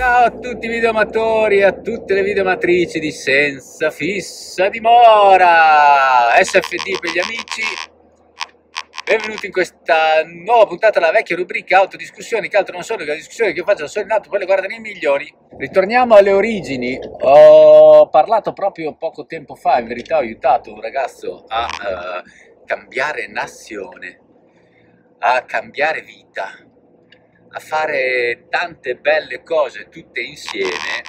Ciao a tutti i videoamatori e a tutte le videoamatrici di Senza Fissa Dimora, SFD per gli amici. Benvenuti in questa nuova puntata della vecchia rubrica autodiscussioni, che altro non sono che la discussione che io faccio da solo in alto, poi le guardano i migliori. Ritorniamo alle origini. Ho parlato proprio poco tempo fa, in verità ho aiutato un ragazzo a cambiare nazione, a cambiare vita, a fare tante belle cose tutte insieme,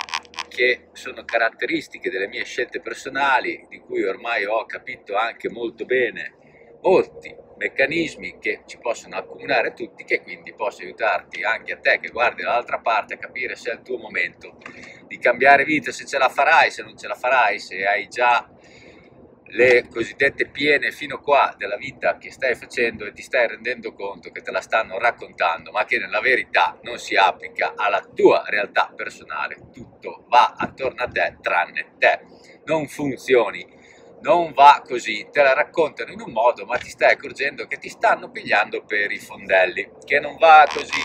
che sono caratteristiche delle mie scelte personali, di cui ormai ho capito anche molto bene molti meccanismi che ci possono accomunare tutti, che quindi posso aiutarti anche a te che guardi dall'altra parte a capire se è il tuo momento di cambiare vita, se ce la farai, se non ce la farai, se hai già le cosiddette piene fino qua della vita che stai facendo e ti stai rendendo conto che te la stanno raccontando, ma che nella verità non si applica alla tua realtà personale. Tutto va attorno a te tranne te, non funzioni, non va così, te la raccontano in un modo ma ti stai accorgendo che ti stanno pigliando per i fondelli, che non va così,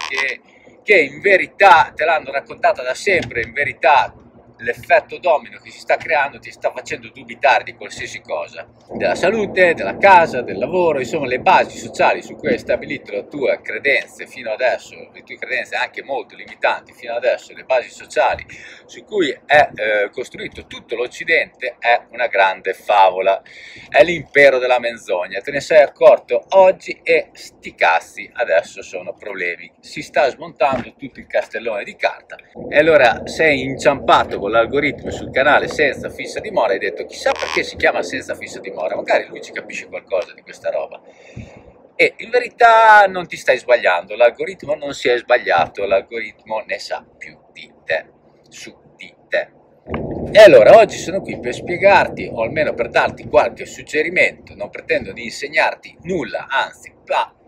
che in verità te l'hanno raccontata da sempre, in verità l'effetto domino che si sta creando ti sta facendo dubitare di qualsiasi cosa, della salute, della casa, del lavoro, insomma le basi sociali su cui hai stabilito le tue credenze fino adesso, le tue credenze anche molto limitanti fino adesso, le basi sociali su cui è costruito tutto l'Occidente è una grande favola, è l'impero della menzogna. Te ne sei accorto oggi e sti cazzi, adesso sono problemi, si sta smontando tutto il castellone di carta e allora sei inciampato l'algoritmo sul canale Senza Fissa Dimora, hai detto chissà perché si chiama Senza Fissa Dimora, magari lui ci capisce qualcosa di questa roba, e in verità non ti stai sbagliando, l'algoritmo non si è sbagliato, l'algoritmo ne sa più di te, su di te. E allora oggi sono qui per spiegarti, o almeno per darti qualche suggerimento, non pretendo di insegnarti nulla, anzi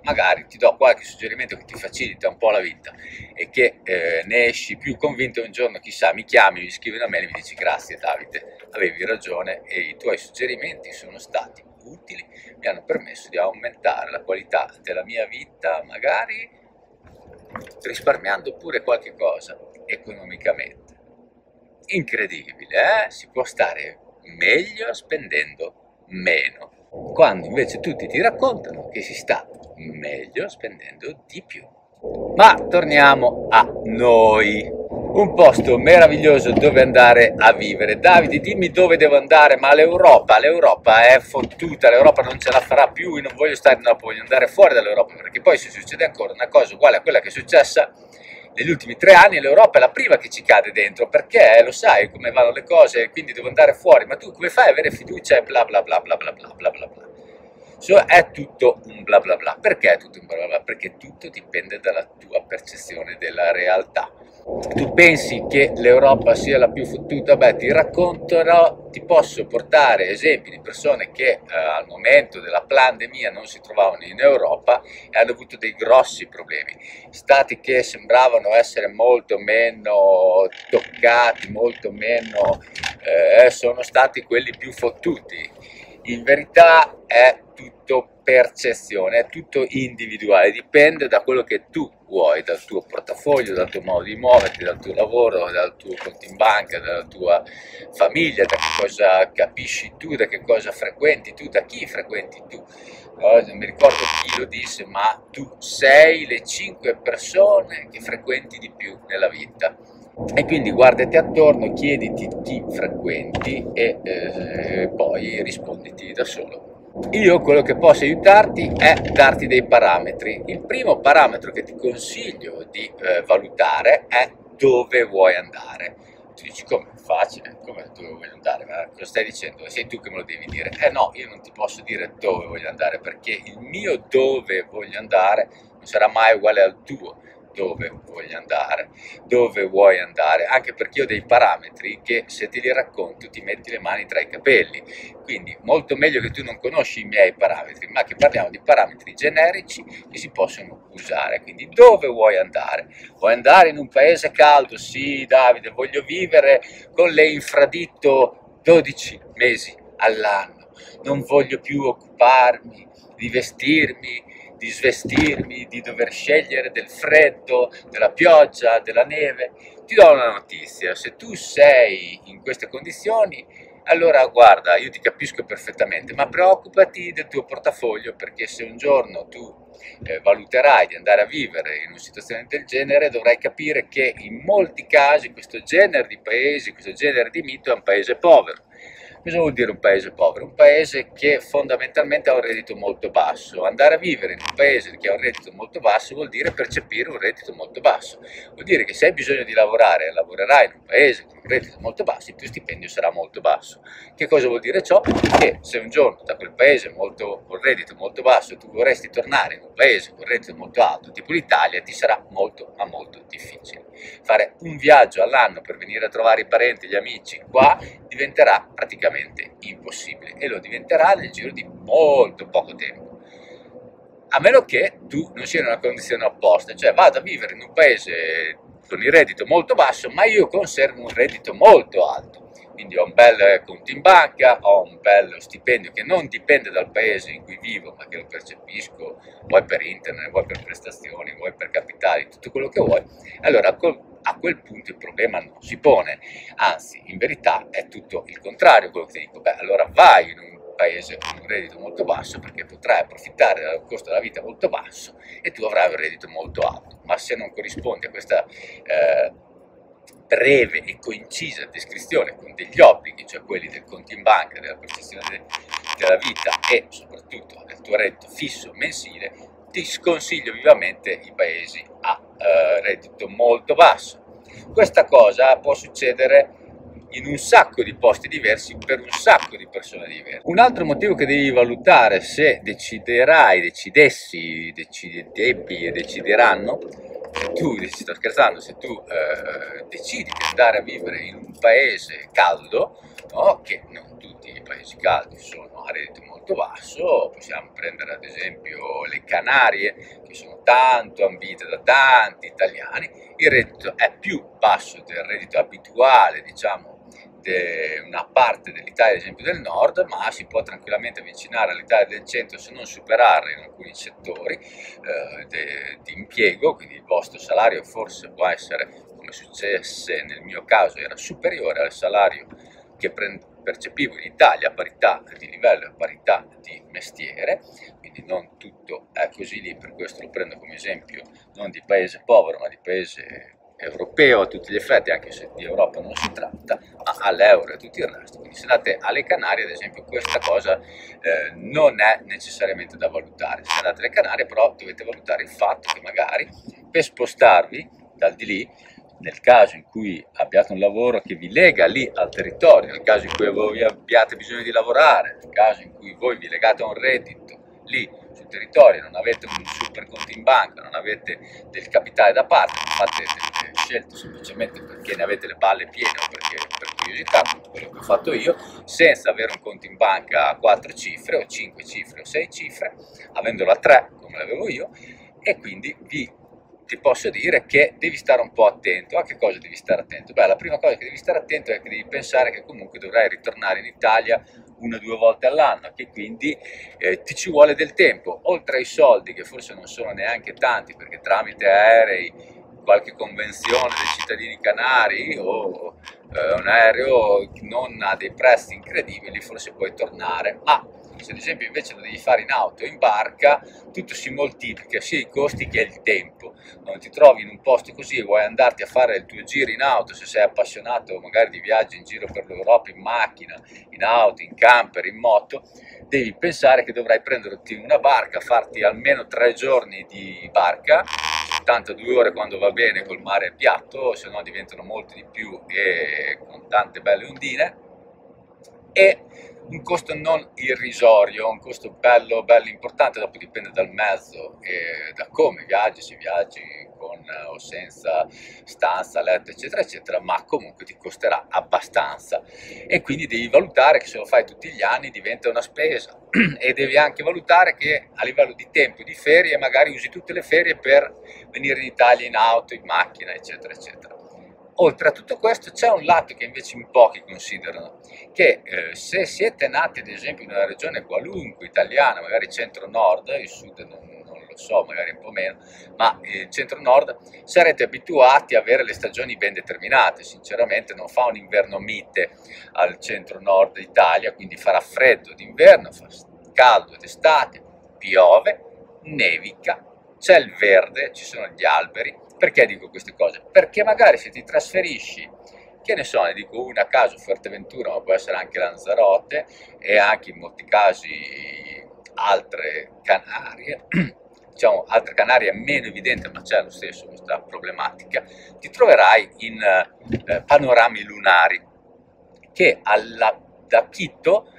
magari ti do qualche suggerimento che ti facilita un po' la vita e che ne esci più convinto un giorno, chissà, mi chiami, mi scrivi una mail e mi dici grazie Davide, avevi ragione e i tuoi suggerimenti sono stati utili, mi hanno permesso di aumentare la qualità della mia vita, magari risparmiando pure qualche cosa economicamente. Incredibile, eh? Si può stare meglio spendendo meno, quando invece tutti ti raccontano che si sta meglio spendendo di più. Ma torniamo a noi, un posto meraviglioso dove andare a vivere. Davide, dimmi dove devo andare, ma l'Europa, l'Europa è fottuta, l'Europa non ce la farà più, io non voglio stare in Europa, voglio andare fuori dall'Europa, perché poi se succede ancora una cosa uguale a quella che è successa negli ultimi 3 anni, l'Europa è la prima che ci cade dentro, perché lo sai come vanno le cose, quindi devo andare fuori, ma tu come fai ad avere fiducia e bla bla bla bla bla bla bla bla bla. So, è tutto un bla bla bla. Perché è tutto un bla bla bla? Perché tutto dipende dalla tua percezione della realtà. Tu pensi che l'Europa sia la più fottuta? Beh, ti racconterò, ti posso portare esempi di persone che al momento della pandemia non si trovavano in Europa e hanno avuto dei grossi problemi. Stati che sembravano essere molto meno toccati, molto meno sono stati quelli più fottuti. In verità è tutto percezione, è tutto individuale, dipende da quello che tu vuoi, dal tuo portafoglio, dal tuo modo di muoverti, dal tuo lavoro, dal tuo conto in banca, dalla tua famiglia, da che cosa capisci tu, da che cosa frequenti tu, da chi frequenti tu. Non mi ricordo chi lo disse, ma tu sei le 5 persone che frequenti di più nella vita. E quindi guardati attorno, chiediti chi frequenti e poi risponditi da solo. Io quello che posso aiutarti è darti dei parametri. Il primo parametro che ti consiglio di valutare è dove vuoi andare. Tu dici come? Facile, come dove voglio andare? Ma lo stai dicendo, sei tu che me lo devi dire. Eh no, io non ti posso dire dove voglio andare, perché il mio dove voglio andare non sarà mai uguale al tuo. Dove voglio andare, dove vuoi andare, anche perché ho dei parametri che se te li racconto ti metti le mani tra i capelli, quindi molto meglio che tu non conosci i miei parametri, ma che parliamo di parametri generici che si possono usare. Quindi dove vuoi andare in un paese caldo? Sì Davide, voglio vivere con le infraditto 12 mesi all'anno, non voglio più occuparmi di vestirmi, di svestirmi, di dover scegliere del freddo, della pioggia, della neve. ti do una notizia: se tu sei in queste condizioni, allora guarda, io ti capisco perfettamente, ma preoccupati del tuo portafoglio, perché se un giorno tu valuterai di andare a vivere in una situazione del genere, dovrai capire che in molti casi questo genere di paesi, questo genere di mito è un paese povero. Cosa vuol dire un paese povero? Un paese che fondamentalmente ha un reddito molto basso. Andare a vivere in un paese che ha un reddito molto basso vuol dire percepire un reddito molto basso. Vuol dire che se hai bisogno di lavorare e lavorerai in un paese con un reddito molto basso, il tuo stipendio sarà molto basso. Che cosa vuol dire ciò? Che se un giorno da quel paese con reddito molto basso tu vorresti tornare in un paese con reddito molto alto, tipo l'Italia, ti sarà molto ma molto difficile. Fare un viaggio all'anno per venire a trovare i parenti e gli amici qua diventerà praticamente impossibile, e lo diventerà nel giro di molto poco tempo, a meno che tu non sia in una condizione opposta, cioè vado a vivere in un paese con il reddito molto basso ma io conservo un reddito molto alto, quindi ho un bel conto in banca, ho un bello stipendio che non dipende dal paese in cui vivo, ma che lo percepisco vuoi per internet, vuoi per prestazioni, vuoi per capitali, tutto quello che vuoi. Allora a quel punto il problema non si pone, anzi in verità è tutto il contrario quello che ti dico. Beh, allora vai in un paese con un reddito molto basso perché potrai approfittare del costo della vita molto basso e tu avrai un reddito molto alto, ma se non corrispondi a questa breve e concisa descrizione con degli obblighi, cioè quelli del conto in banca, della percezione della vita e soprattutto del tuo reddito fisso mensile, ti sconsiglio vivamente i paesi a reddito molto basso. Questa cosa può succedere in un sacco di posti diversi per un sacco di persone diverse. Un altro motivo che devi valutare se decideranno, se tu decidi di andare a vivere in un paese caldo, no? Che non tutti i paesi caldi sono a reddito molto basso, possiamo prendere ad esempio le Canarie, che sono tanto ambite da tanti italiani, il reddito è più basso del reddito abituale, diciamo, una parte dell'Italia, ad esempio del nord, ma si può tranquillamente avvicinare all'Italia del centro, se non superare in alcuni settori di impiego, quindi il vostro salario forse può essere, come successe nel mio caso, era superiore al salario che percepivo in Italia, a parità di livello e a parità di mestiere, quindi non tutto è così lì, per questo lo prendo come esempio non di paese povero ma di paese europeo a tutti gli effetti, anche se di Europa non si tratta, ma all'euro e tutto il resto. Quindi se andate alle Canarie ad esempio questa cosa non è necessariamente da valutare. Se andate alle Canarie però dovete valutare il fatto che magari per spostarvi dal di lì, nel caso in cui abbiate un lavoro che vi lega lì al territorio, nel caso in cui voi abbiate bisogno di lavorare, nel caso in cui voi vi legate a un reddito lì sul territorio, non avete un super conto in banca, non avete del capitale da parte, non fate delle scelte semplicemente perché ne avete le palle piene o perché per curiosità, tutto quello che ho fatto io, senza avere un conto in banca a 4 cifre o 5 cifre o 6 cifre, avendolo a 3 come l'avevo io, e quindi ti posso dire che devi stare un po' attento. A che cosa devi stare attento? Beh, la prima cosa che devi stare attento è che devi pensare che comunque dovrai ritornare in Italia 1 o 2 volte all'anno, che quindi ti ci vuole del tempo, oltre ai soldi che forse non sono neanche tanti, perché tramite aerei, qualche convenzione dei cittadini canari o un aereo non ha dei prezzi incredibili, forse puoi tornare, ma se ad esempio invece lo devi fare in auto o in barca, tutto si moltiplica, sia i costi che il tempo. Non ti trovi in un posto così e vuoi andarti a fare il tuo giro in auto, se sei appassionato magari di viaggi in giro per l'Europa, in macchina, in auto, in camper, in moto, devi pensare che dovrai prenderti una barca, farti almeno 3 giorni di barca, tanto 2 ore quando va bene col mare piatto, se no diventano molti di più e con tante belle ondine, e un costo non irrisorio, un costo bello bello importante. Dopo dipende dal mezzo e da come viaggi, se viaggi con o senza stanza, letto eccetera eccetera, ma comunque ti costerà abbastanza e quindi devi valutare che se lo fai tutti gli anni diventa una spesa e devi anche valutare che a livello di tempo di ferie magari usi tutte le ferie per venire in Italia in auto, in macchina eccetera eccetera. Oltre a tutto questo c'è un lato che invece in pochi considerano, che se siete nati ad esempio in una regione qualunque italiana, magari centro-nord, il sud non lo so, magari un po' meno, ma il centro-nord sarete abituati a avere le stagioni ben determinate. Sinceramente non fa un inverno mite al centro-nord d'Italia, quindi farà freddo d'inverno, fa caldo d'estate, piove, nevica, c'è il verde, ci sono gli alberi. Perché dico queste cose? Perché magari se ti trasferisci, che ne so, ne dico una a caso, Fuerteventura, ma può essere anche Lanzarote e anche in molti casi altre Canarie, diciamo altre Canarie è meno evidente, ma c'è lo stesso questa problematica, ti troverai in panorami lunari che da Quito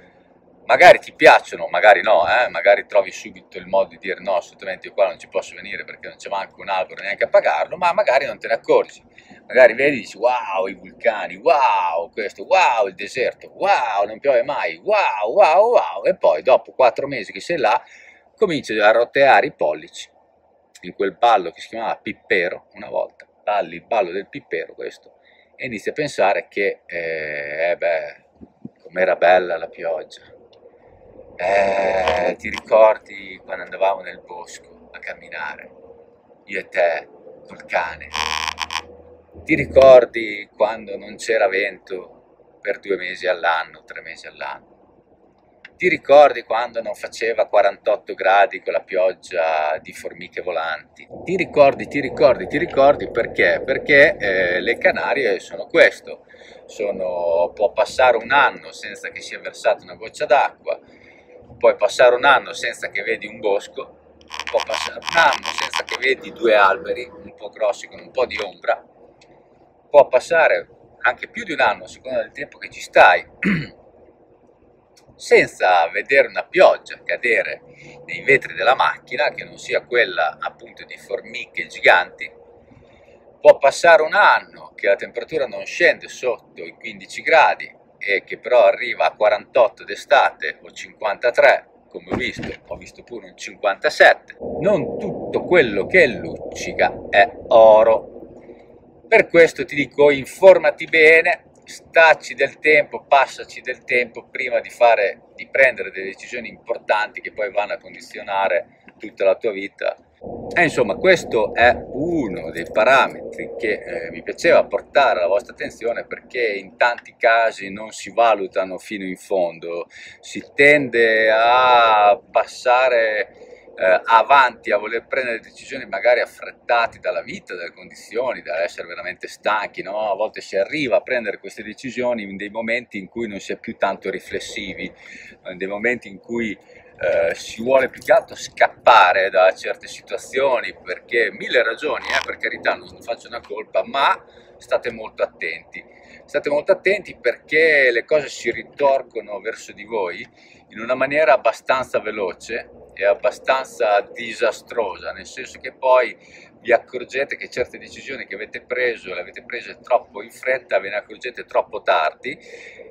magari ti piacciono, magari no, magari trovi subito il modo di dire no, assolutamente io qua non ci posso venire perché non c'è manco un albero neanche a pagarlo, ma magari non te ne accorgi, magari vedi e dici wow i vulcani, wow questo, wow il deserto, wow non piove mai, wow, wow, wow, e poi dopo 4 mesi che sei là cominci a roteare i pollici in quel ballo che si chiamava Pippero una volta, balli il ballo del Pippero questo, e inizi a pensare che, com'era bella la pioggia. Ti ricordi quando andavamo nel bosco a camminare, io e te, col cane? Ti ricordi quando non c'era vento per 2 mesi all'anno, 3 mesi all'anno? Ti ricordi quando non faceva 48 gradi con la pioggia di formiche volanti? Ti ricordi perché? Perché le Canarie sono questo, può passare un anno senza che sia versata una goccia d'acqua, puoi passare un anno senza che vedi un bosco, puoi passare un anno senza che vedi 2 alberi un po' grossi con un po' di ombra, può passare anche più di un anno a seconda del tempo che ci stai, senza vedere una pioggia cadere nei vetri della macchina, che non sia quella appunto di formiche giganti, può passare un anno che la temperatura non scende sotto i 15 gradi, e che però arriva a 48 d'estate o 53, come ho visto pure un 57, non tutto quello che luccica è oro. Per questo ti dico, informati bene, stacci del tempo, passaci del tempo prima di prendere delle decisioni importanti che poi vanno a condizionare tutta la tua vita. E insomma, questo è uno dei parametri che mi piaceva portare alla vostra attenzione, perché in tanti casi non si valutano fino in fondo, si tende a passare avanti, a voler prendere decisioni magari affrettate dalla vita, dalle condizioni, dall'essere veramente stanchi, no? A volte si arriva a prendere queste decisioni in dei momenti in cui non si è più tanto riflessivi, in dei momenti in cui si vuole più che altro scappare da certe situazioni, perché mille ragioni, per carità, non faccio una colpa, ma state molto attenti perché le cose si ritorcono verso di voi in una maniera abbastanza veloce e abbastanza disastrosa, nel senso che poi vi accorgete che certe decisioni che avete preso le avete prese troppo in fretta, ve ne accorgete troppo tardi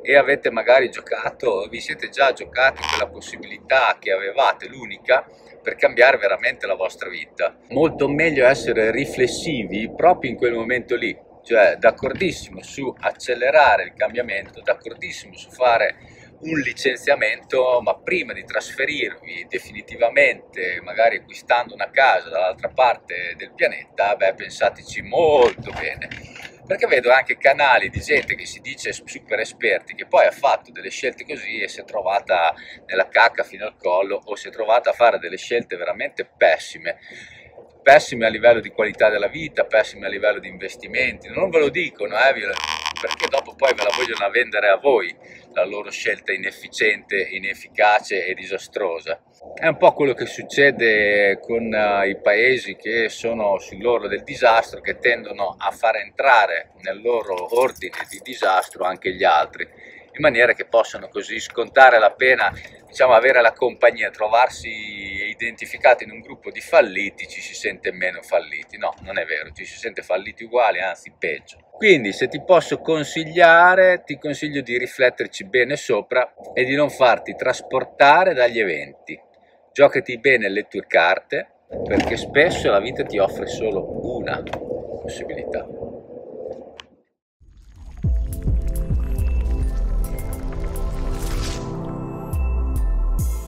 e avete magari giocato, vi siete già giocati quella possibilità che avevate, l'unica, per cambiare veramente la vostra vita. Molto meglio essere riflessivi proprio in quel momento lì, cioè d'accordissimo su accelerare il cambiamento, d'accordissimo su fare un licenziamento, ma prima di trasferirvi definitivamente, magari acquistando una casa dall'altra parte del pianeta, pensateci molto bene, perché vedo anche canali di gente che si dice super esperti, che poi ha fatto delle scelte così e si è trovata nella cacca fino al collo, o si è trovata a fare delle scelte veramente pessime, pessime a livello di qualità della vita, pessime a livello di investimenti. Non ve lo dicono, perché dopo poi ve la vogliono vendere a voi, la loro scelta inefficiente, inefficace e disastrosa. È un po' quello che succede con i paesi che sono sull'orlo del disastro, che tendono a far entrare nel loro ordine di disastro anche gli altri, in maniera che possano così scontare la pena, diciamo avere la compagnia, trovarsi identificati in un gruppo di falliti. Ci si sente meno falliti, no, non è vero, ci si sente falliti uguali, anzi peggio. Quindi se ti posso consigliare, ti consiglio di rifletterci bene sopra e di non farti trasportare dagli eventi. Giocati bene le tue carte, perché spesso la vita ti offre solo una possibilità.